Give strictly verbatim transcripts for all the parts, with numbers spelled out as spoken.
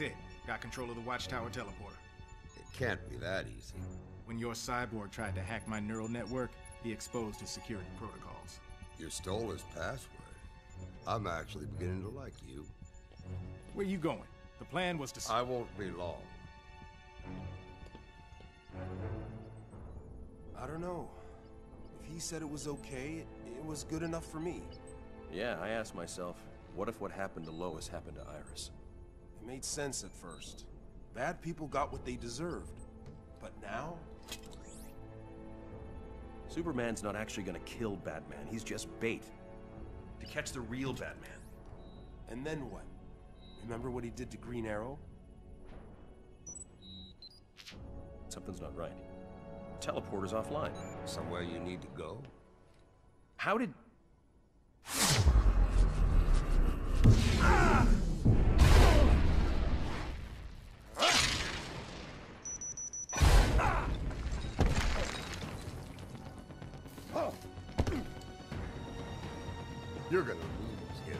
That's it. Got control of the Watchtower teleporter. It can't be that easy. When your cyborg tried to hack my neural network, he exposed his security protocols. You stole his password. I'm actually beginning to like you. Where you going? The plan was to... I won't be long. I don't know. If he said it was okay, it was good enough for me. Yeah, I asked myself, what if what happened to Lois happened to Iris? It made sense at first. Bad people got what they deserved. But now? Superman's not actually gonna kill Batman. He's just bait. To catch the real Batman. And then what? Remember what he did to Green Arrow? Something's not right. Teleporter's offline. Somewhere you need to go? How did... Ah! You're gonna lose, you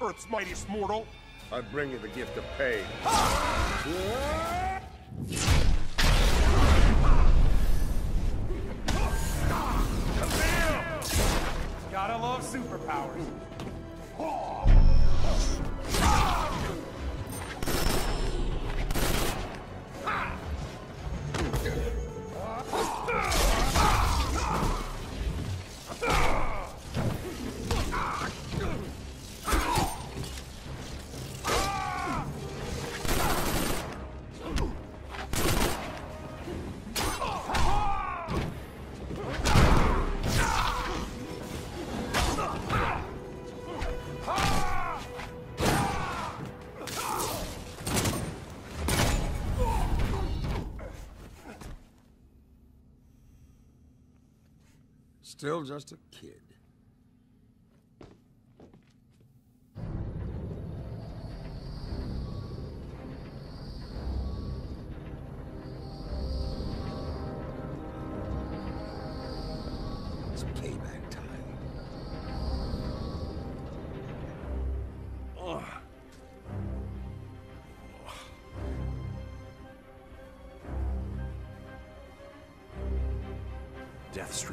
Earth's mightiest mortal. I bring you the gift of pain. Ah! Gotta love superpowers. Still just a kid. It's payback time. Ugh. Deathstroke.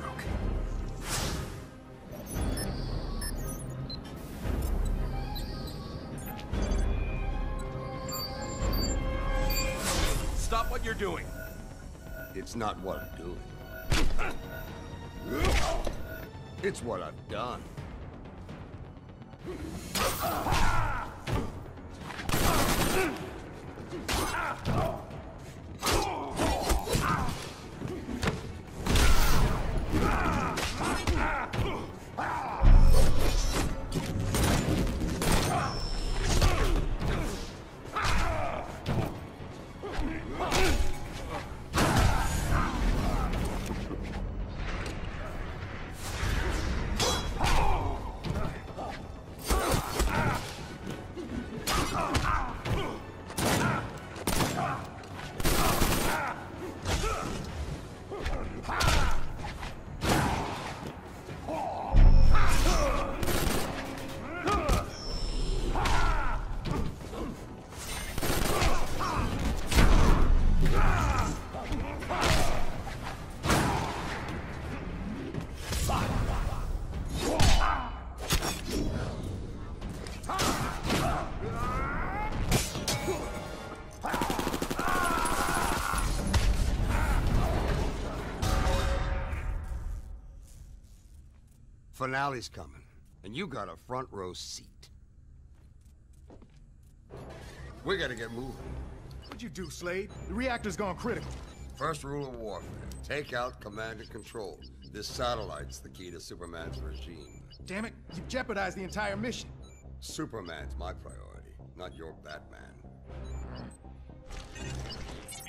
Stop what you're doing. It's not what I'm doing. It's what I've done. finale's coming, and you got a front row seat. We gotta get moving. What'd you do, Slade? The reactor's gone critical. First rule of warfare, take out command and control. This satellite's the key to Superman's regime. Damn it, you've jeopardized the entire mission. Superman's my priority, not your Batman.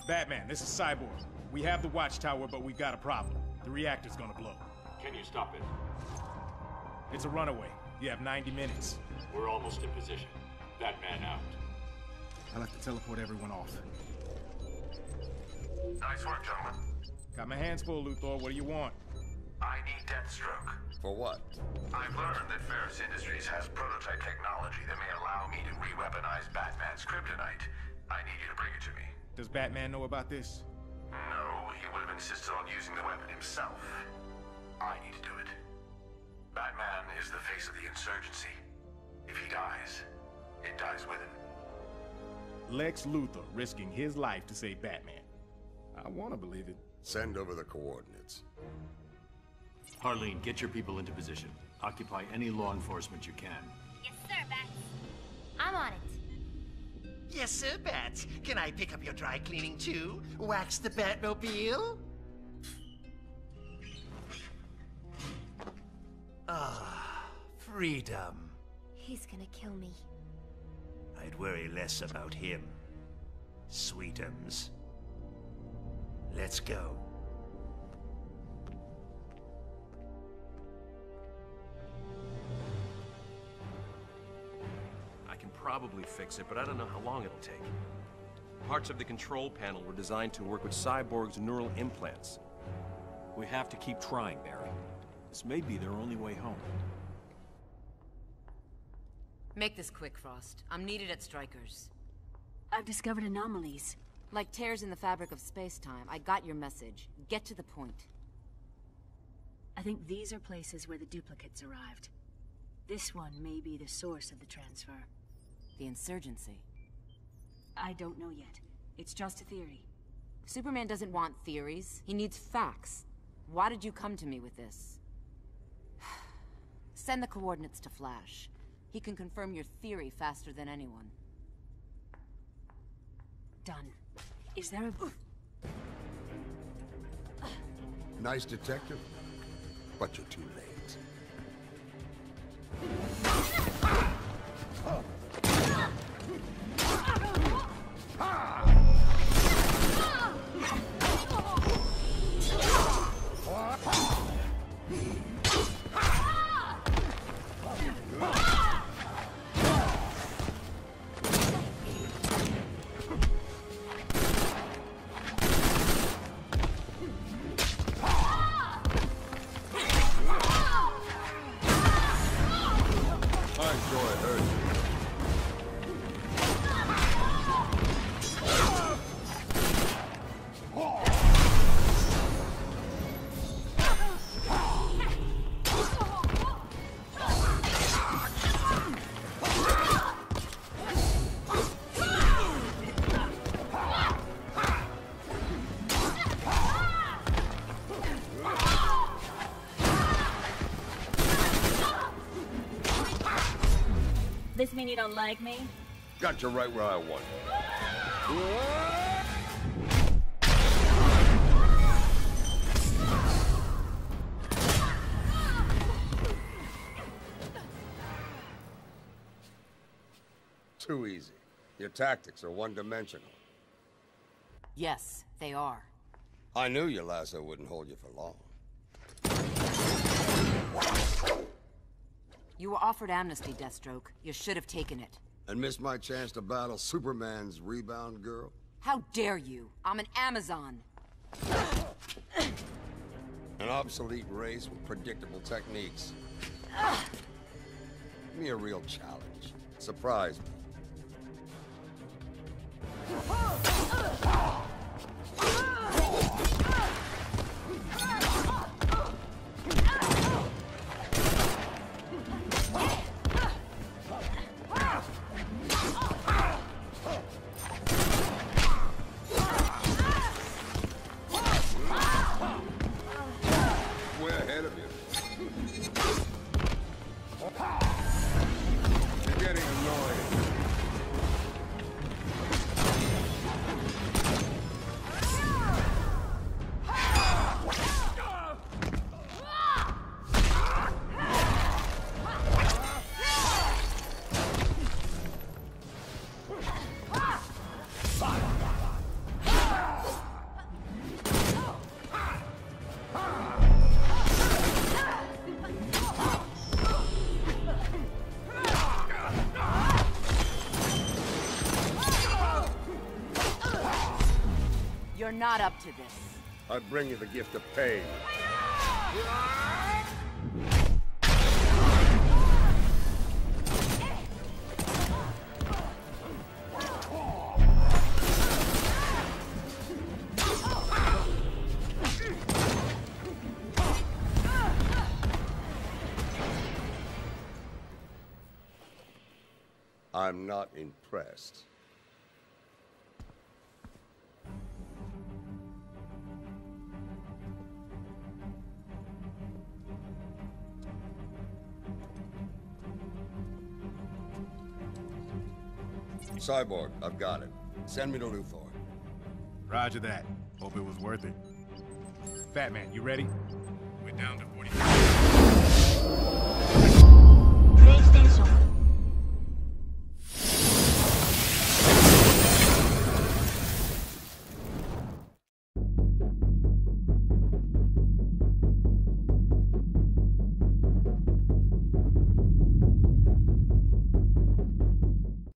Batman, this is Cyborg. We have the Watchtower, but we've got a problem. The reactor's gonna blow. Can you stop it? It's a runaway. You have ninety minutes. We're almost in position. Batman out. I'll have to teleport everyone off. Nice work, gentlemen. Got my hands full, Luthor. What do you want? I need Deathstroke. For what? I've learned that Ferris Industries has prototype technology that may allow me to re-weaponize Batman's kryptonite. I need you to bring it to me. Does Batman know about this? No, he would have insisted on using the weapon himself. I need to do it. Batman is the face of the insurgency. If he dies, it dies with him. Lex Luthor risking his life to save Batman. I want to believe it. Send over the coordinates. Harleen, get your people into position. Occupy any law enforcement you can. Yes, sir, Bats. I'm on it. Yes, sir, Bats. Can I pick up your dry cleaning, too? Wax the Batmobile? Ah, freedom. He's gonna kill me. I'd worry less about him. Sweetums. Let's go. I can probably fix it, but I don't know how long it'll take. Parts of the control panel were designed to work with Cyborg's neural implants. We have to keep trying, Barry. This may be their only way home. Make this quick, Frost. I'm needed at Stryker's. I've discovered anomalies. Like tears in the fabric of space-time. I got your message. Get to the point. I think these are places where the duplicates arrived. This one may be the source of the transfer. The insurgency? I don't know yet. It's just a theory. Superman doesn't want theories. He needs facts. Why did you come to me with this? Send the coordinates to Flash. He can confirm your theory faster than anyone. Done. Is there a... Nice detective, but you're too late. This mean you don't like me? Got you right where I want you. Whoa! Too easy. Your tactics are one-dimensional. Yes, they are. I knew your lasso wouldn't hold you for long. You were offered amnesty, Deathstroke. You should have taken it. And missed my chance to battle Superman's rebound girl? How dare you! I'm an Amazon! An obsolete race with predictable techniques. Give me a real challenge. Surprise me. We're ahead of you. You're not up to this. I bring you the gift of pain. I'm not impressed. Cyborg, I've got it. Send me to Luthor. Roger that. Hope it was worth it. Batman, you ready? We're down to forty-five.